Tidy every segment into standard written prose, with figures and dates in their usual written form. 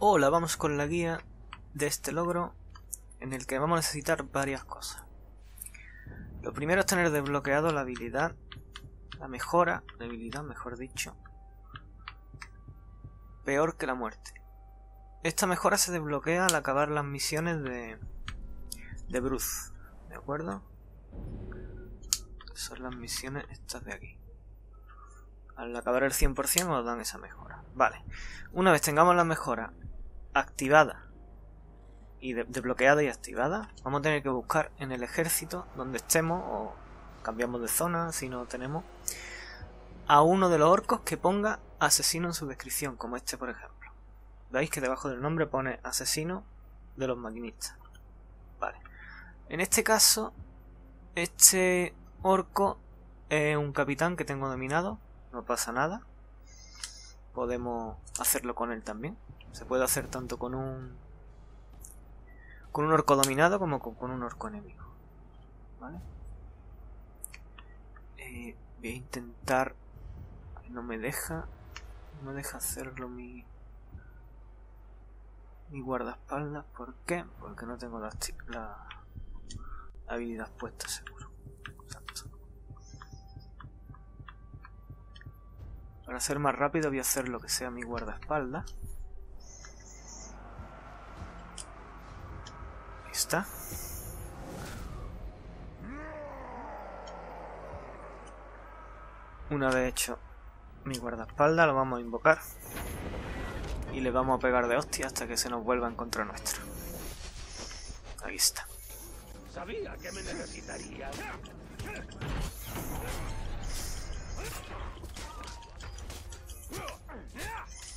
Hola, vamos con la guía de este logro en el que vamos a necesitar varias cosas. Lo primero es tener desbloqueado la habilidad, la mejora, la habilidad mejor dicho, peor que la muerte. Esta mejora se desbloquea al acabar las misiones de Bruce, ¿de acuerdo? Son las misiones estas de aquí. Al acabar el 100% nos dan esa mejora. Vale, una vez tengamos la mejora activada y desbloqueada y activada, vamos a tener que buscar en el ejército donde estemos, o cambiamos de zona si no tenemos, a uno de los orcos que ponga asesino en su descripción, como este por ejemplo. Veis que debajo del nombre pone asesino de los maquinistas. Vale, en este caso este orco es un capitán que tengo dominado, no pasa nada, podemos hacerlo con él también. Se puede hacer tanto con un orco dominado como con un orco enemigo, ¿vale? Voy a intentar, no me deja hacerlo mi guardaespaldas. ¿Por qué? Porque no tengo la habilidad puesta, seguro. Exacto. Para ser más rápido voy a hacer lo que sea mi guardaespaldas. Está. Una vez hecho mi guardaespaldas, lo vamos a invocar y le vamos a pegar de hostia hasta que se nos vuelva en contra nuestra. Ahí está. Sabía que me necesitaría.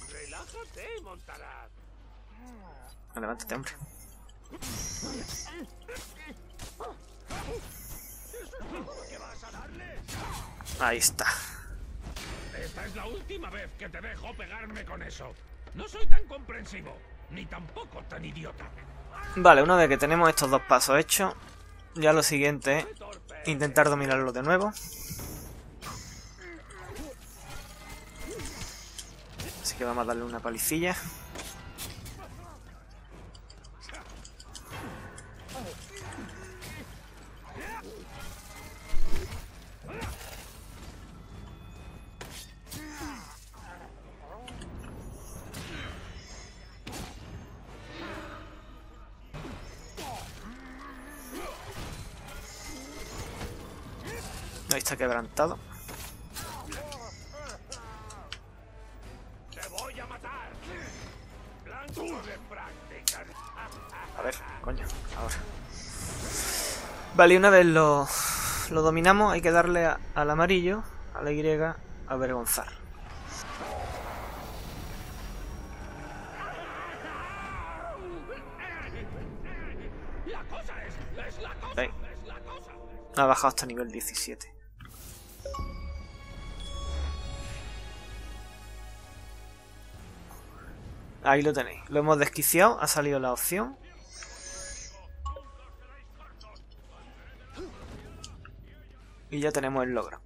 Relájate, montarás. Levántate, hombre. Ahí está. Esta es la última vez que te dejo pegarme con eso. No soy tan comprensivo, ni tampoco tan idiota. Vale, una vez que tenemos estos dos pasos hechos, ya lo siguiente es intentar dominarlo de nuevo. Así que vamos a darle una palicilla. Ahí está quebrantado. Te voy a matar. Blanco de práctica. A ver, coño, ahora. Vale, una vez lo dominamos, hay que darle al amarillo, a la Y, avergonzar. La cosa es la cosa. Ahí. Ha bajado hasta nivel 17. Ahí lo tenéis, lo hemos desquiciado, ha salido la opción. Y ya tenemos el logro.